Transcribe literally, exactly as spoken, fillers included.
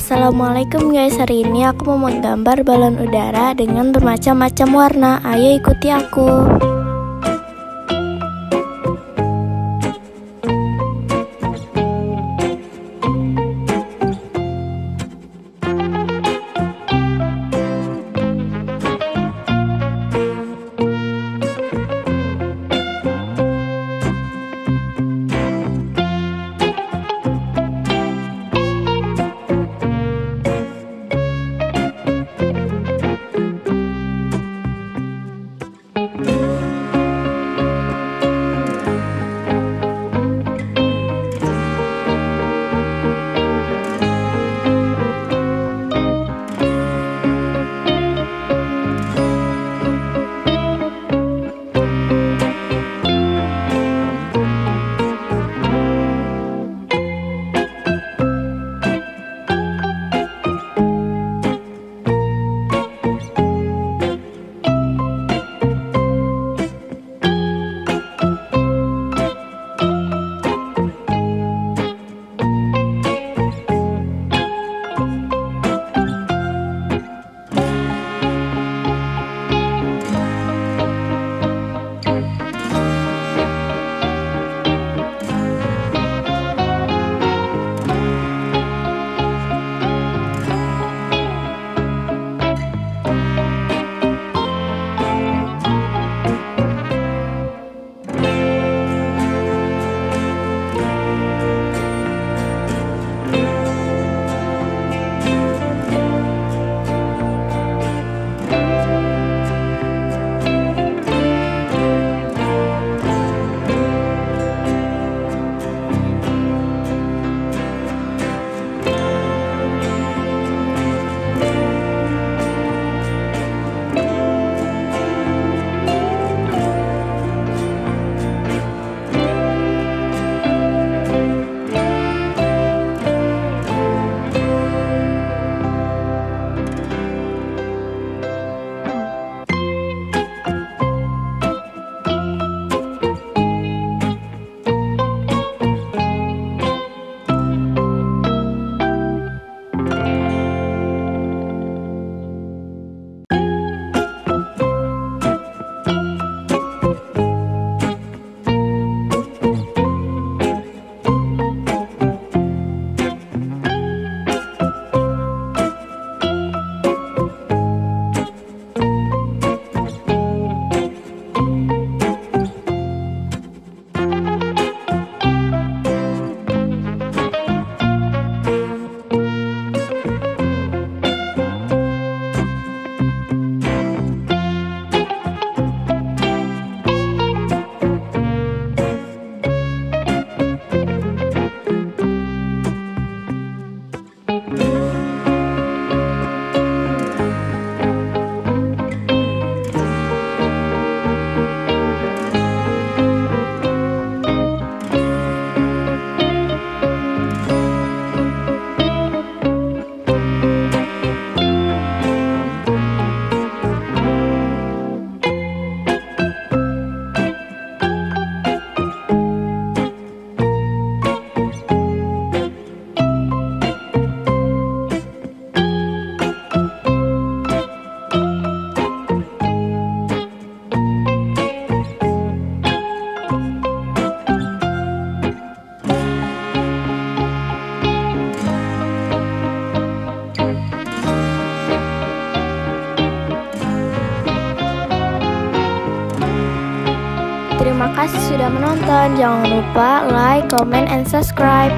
Assalamualaikum guys, hari ini aku mau menggambar balon udara dengan bermacam-macam warna. Ayo ikuti aku. Terima kasih sudah menonton. Jangan lupa like, comment, and subscribe.